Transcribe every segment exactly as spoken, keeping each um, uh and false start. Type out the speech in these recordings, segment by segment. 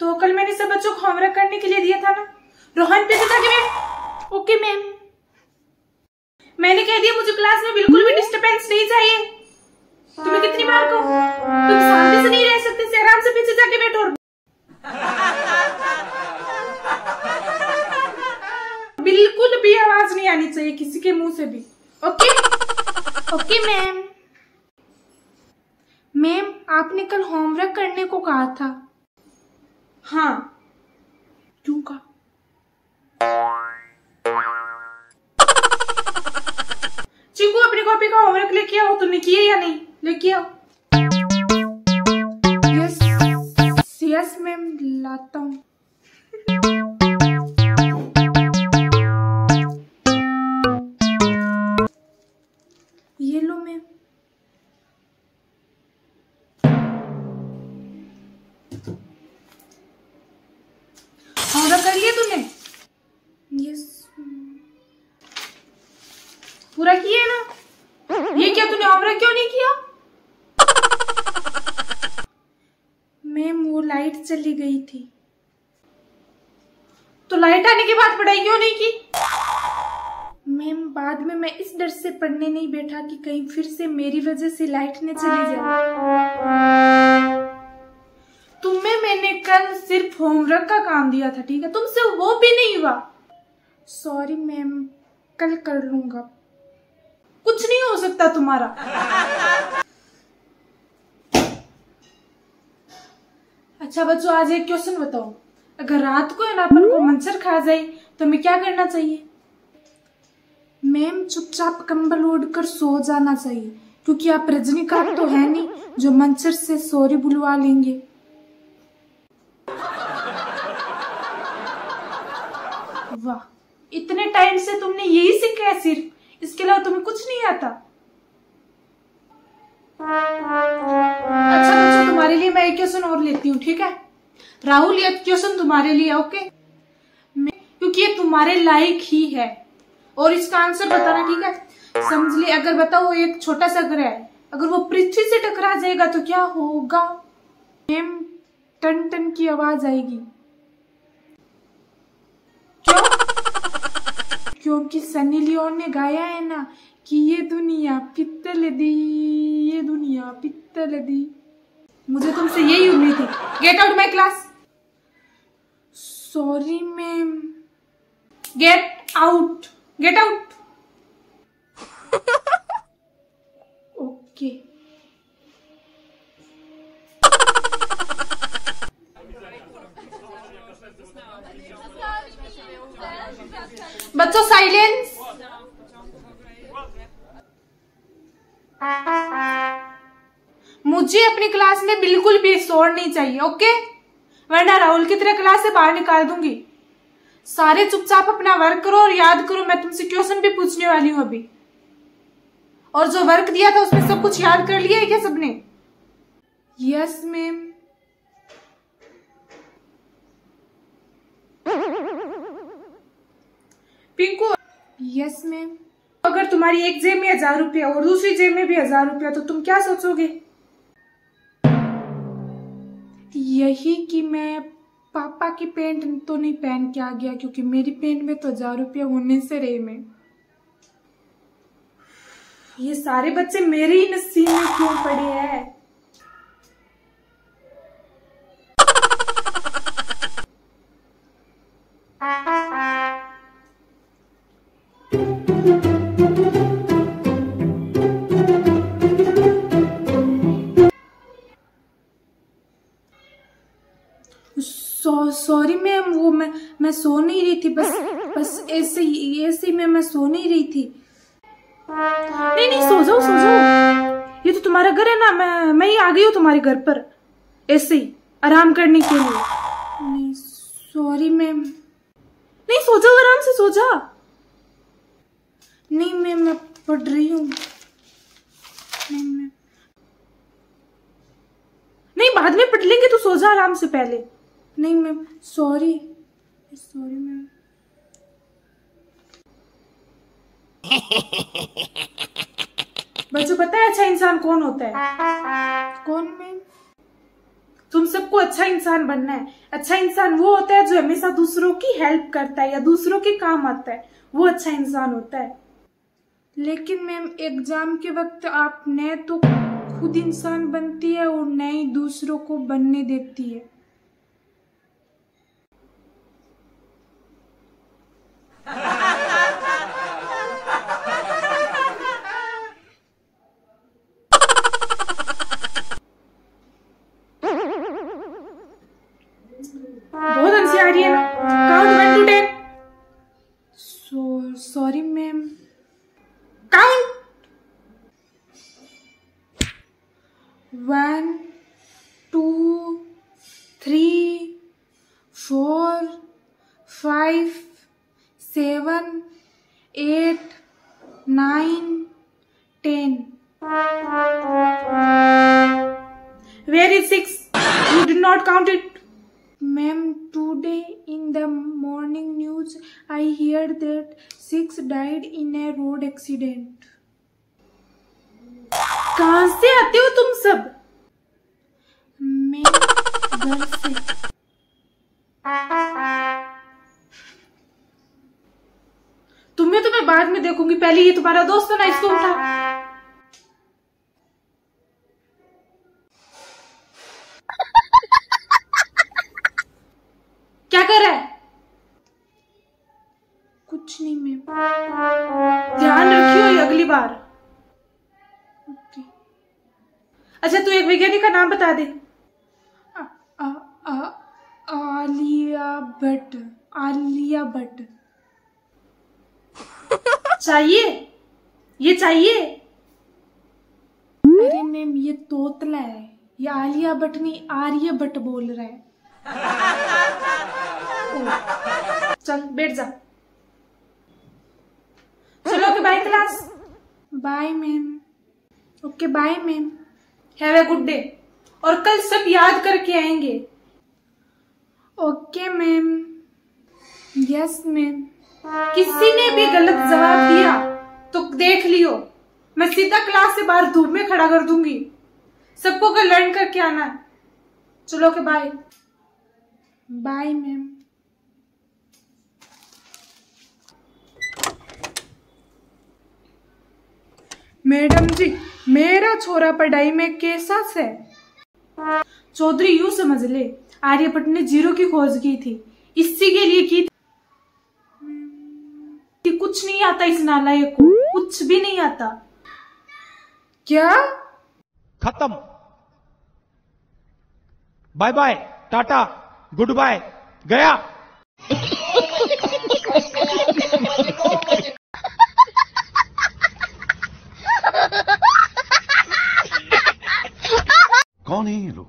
तो कल मैंने सब बच्चों को होमवर्क करने के लिए दिया था ना, रोहन पे था कि मैं ओके मैम, मैंने कह दिया मुझे क्लास में बिल्कुल भी डिस्टर्बेंस नहीं चाहिए। तुम्हें कितनी बार को तुम शांति से नहीं रह सकते, से आराम से पीछे जाके बैठो। बिल्कुल भी आवाज नहीं आनी चाहिए किसी के मुंह से भी। Okay okay ma'am. मैम आपने कल होमवर्क करने को कहा था। हाँ क्यों कहा? चिंकू अपनी कॉपी का होमवर्क लेके आओ, तुमने किया या नहीं? लेके आओ। यस यस मैम लाता हूँ। ये लो मैम। होमवर्क कर लिया तूने? यस। पूरा किया ना? ये क्या तूने होमवर्क क्यों नहीं किया? मैम वो लाइट चली गई थी। तो लाइट आने के बाद पढ़ाई क्यों नहीं की? मैम बाद में मैं इस डर से पढ़ने नहीं बैठा कि कहीं फिर से मेरी वजह से लाइट न चली जाए। तुम्हें मैंने कल सिर्फ होमवर्क का काम दिया था, ठीक है? तुमसे वो भी नहीं हुआ। सॉरी मैम, कल कर लूंगा, कुछ नहीं हो सकता तुम्हारा। अच्छा बच्चों, आज एक क्वेश्चन बताओ, अगर रात को ना अपन को मच्छर खा जाए तो हमें क्या करना चाहिए? मैम चुपचाप कंबल ओढ़कर सो जाना चाहिए, क्योंकि आप रजनीकांत तो है नहीं जो मच्छर से सॉरी बुलवा लेंगे। वाह, इतने टाइम से तुमने यही सीखा है, सिर्फ इसके अलावा तुम्हें कुछ नहीं आता। अच्छा बच्चों, तुम्हारे लिए मैं एक क्वेश्चन और लेती हूँ, ठीक है? राहुल ये क्वेश्चन तुम्हारे लिए, ओके? क्योंकि ये तुम्हारे लायक ही है और इसका आंसर बताना, ठीक है? समझ लिए, अगर बताओ एक छोटा सा ग्रह है, अगर वो पृथ्वी से टकरा जाएगा तो क्या होगा? मैम टन टन की आवाज आएगी। क्योंकि सनी लियोन ने गाया है ना कि ये दुनिया पित्तल दी, ये दुनिया पित्तल दी। मुझे तुमसे यही उम्मीद थी। Get out my class. Sorry ma'am. Get out, get out. Okay. बच्चों साइलेंस। मुझे अपनी क्लास में बिल्कुल भी शोर नहीं चाहिए, ओके? वरना राहुल की तरह क्लास से बाहर निकाल दूंगी। सारे चुपचाप अपना वर्क करो और याद करो, मैं तुमसे क्वेश्चन भी पूछने वाली हूँ अभी। और जो वर्क दिया था उसमें सब कुछ याद कर लिया है क्या सबने? Yes ma'am. Pinku. Yes ma'am. अगर तुम्हारी एक जेब में हजार रुपया और दूसरी जेब में भी हजार रुपया तो तुम क्या सोचोगे? यही कि मैं पापा की पैंट तो नहीं पहन के आ गया, क्योंकि मेरी पैंट में तो हजार रुपया होने से रहे। मैं ये सारे बच्चे मेरे ही नसीब में क्यों पड़े हैं? सॉरी मैम, वो मैं मैं सो नहीं रही थी, बस बस ऐसे ही ऐसे ही मैं मैं सो नहीं रही थी। नहीं नहीं, सो जाओ सो जाओ, ये तो तुम्हारा घर है ना, मैं मैं ही आ गई हूँ तुम्हारे घर पर ऐसे ही आराम करने के लिए। नहीं सॉरी मैम। नहीं सो जाओ, आराम से सो जा। नहीं मैम मैं पढ़ रही हूँ। नहीं मैम, नहीं बाद में पढ़ लेंगे, तो सो जा आराम से पहले। नहीं मैम सॉरी, सॉरी मैम। बच्चों पता है अच्छा इंसान कौन होता है? कौन मैम? तुम सबको अच्छा इंसान बनना है। अच्छा इंसान वो होता है जो हमेशा दूसरों की हेल्प करता है या दूसरों के काम आता है, वो अच्छा इंसान होता है। लेकिन मैम एग्जाम के वक्त आप न तो खुद इंसान बनती है और न ही दूसरों को बनने देती है। बहुत हंसी आ रही है ना? Count one two ten. So sorry ma'am. Count one two three four five seven eight nine ten. Where is six? You did not count it. Ma'am, today in the morning news, I heard that six died in a road accident. कहाँ से आते हो तुम सब? मैं घर से। तुम्हें तो मैं बाद में देखूंगी, पहले ये तुम्हारा दोस्त है ना, इसको उठा। कुछ नहीं मैम। ध्यान रखियो अगली बार। okay. अच्छा तू एक वैज्ञानिक का नाम बता दे। आ, आ, आ, आलिया भट्ट। आलिया भट्ट चाहिए? ये चाहिए? अरे मैम ये तोतला है, ये आलिया भट्ट नहीं आर्यभट्ट बोल रहा है। चल बैठ जा। Bye class. Bye ma'am. Okay bye ma'am. Have a good day, और कल सब याद करके आएंगे। Okay ma'am. Yes ma'am. किसी ने भी गलत जवाब दिया तो देख लियो, मैं सीधा क्लास से बाहर धूप में खड़ा कर दूंगी। सबको कल लर्न करके आना। चलो के bye. Bye ma'am. Madam ji, मेरा छोरा पढ़ाई में कैसा है? चौधरी यूं समझ ले, आर्यभट्ट ने जीरो की खोज की थी, इसी के लिए की थी। कुछ नहीं आता इस नालायक को, कुछ भी नहीं आता। क्या? खत्म। Bye bye, tata, good bye, गया। कौन है ये लोग?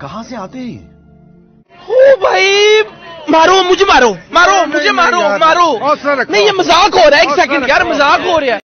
कहां से आते हैं ये? ओ भाई मारो, मुझे मारो, मारो मुझे, मारो मारो। नहीं ये मजाक हो रहा है। एक सेकंड यार, मजाक हो रहा है।